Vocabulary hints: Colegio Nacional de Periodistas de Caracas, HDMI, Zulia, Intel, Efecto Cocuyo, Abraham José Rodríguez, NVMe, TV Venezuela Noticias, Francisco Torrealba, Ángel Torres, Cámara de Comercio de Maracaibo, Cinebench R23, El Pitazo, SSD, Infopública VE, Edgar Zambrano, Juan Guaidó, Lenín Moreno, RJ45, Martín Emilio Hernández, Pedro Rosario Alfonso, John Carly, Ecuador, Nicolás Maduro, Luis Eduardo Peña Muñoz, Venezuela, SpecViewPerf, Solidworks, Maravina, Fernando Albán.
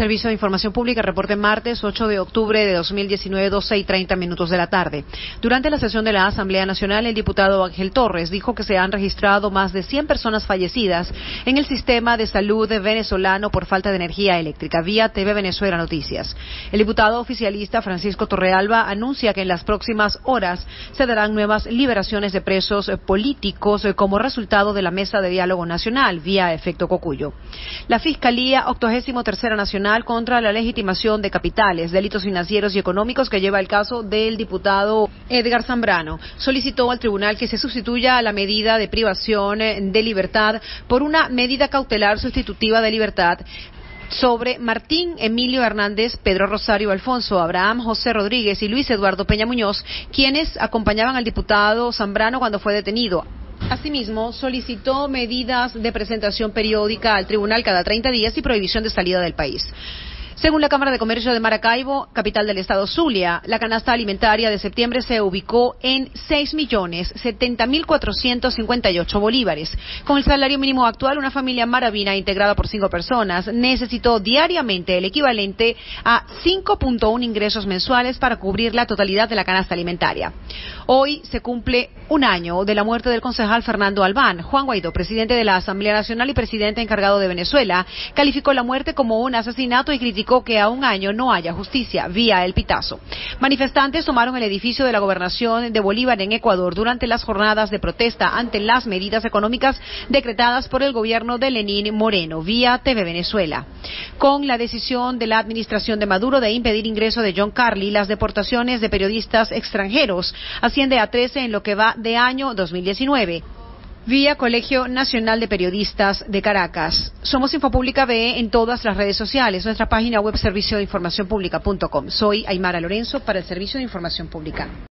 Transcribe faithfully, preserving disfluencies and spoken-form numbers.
Servicio de Información Pública, reporte martes ocho de octubre de dos mil diecinueve, doce y treinta minutos de la tarde. Durante la sesión de la Asamblea Nacional, el diputado Ángel Torres dijo que se han registrado más de cien personas fallecidas en el sistema de salud venezolano por falta de energía eléctrica, vía T V Venezuela Noticias. El diputado oficialista Francisco Torrealba anuncia que en las próximas horas se darán nuevas liberaciones de presos políticos como resultado de la Mesa de Diálogo Nacional, vía Efecto Cocuyo. La Fiscalía octogésimo tercera Nacional contra la legitimación de capitales, delitos financieros y económicos que lleva el caso del diputado Edgar Zambrano, solicitó al tribunal que se sustituya a la medida de privación de libertad por una medida cautelar sustitutiva de libertad sobre Martín Emilio Hernández, Pedro Rosario Alfonso, Abraham José Rodríguez y Luis Eduardo Peña Muñoz, quienes acompañaban al diputado Zambrano cuando fue detenido. Asimismo, solicitó medidas de presentación periódica al tribunal cada treinta días y prohibición de salida del país. Según la Cámara de Comercio de Maracaibo, capital del estado Zulia, la canasta alimentaria de septiembre se ubicó en seis millones setenta mil cuatrocientos cincuenta y ocho bolívares. Con el salario mínimo actual, una familia maravina integrada por cinco personas necesitó diariamente el equivalente a cinco punto uno ingresos mensuales para cubrir la totalidad de la canasta alimentaria. Hoy se cumple un año de la muerte del concejal Fernando Albán. Juan Guaidó, presidente de la Asamblea Nacional y presidente encargado de Venezuela, calificó la muerte como un asesinato y criticó que a un año no haya justicia, vía El Pitazo. Manifestantes tomaron el edificio de la gobernación de Bolívar en Ecuador durante las jornadas de protesta ante las medidas económicas decretadas por el gobierno de Lenín Moreno, vía T V Venezuela. Con la decisión de la administración de Maduro de impedir ingreso de John Carly, las deportaciones de periodistas extranjeros asciende a trece en lo que va de año dos mil diecinueve. Vía Colegio Nacional de Periodistas de Caracas. Somos Infopública V E en todas las redes sociales. Nuestra página web servicio de información pública punto com. Soy Aimara Lorenzo para el Servicio de Información Pública.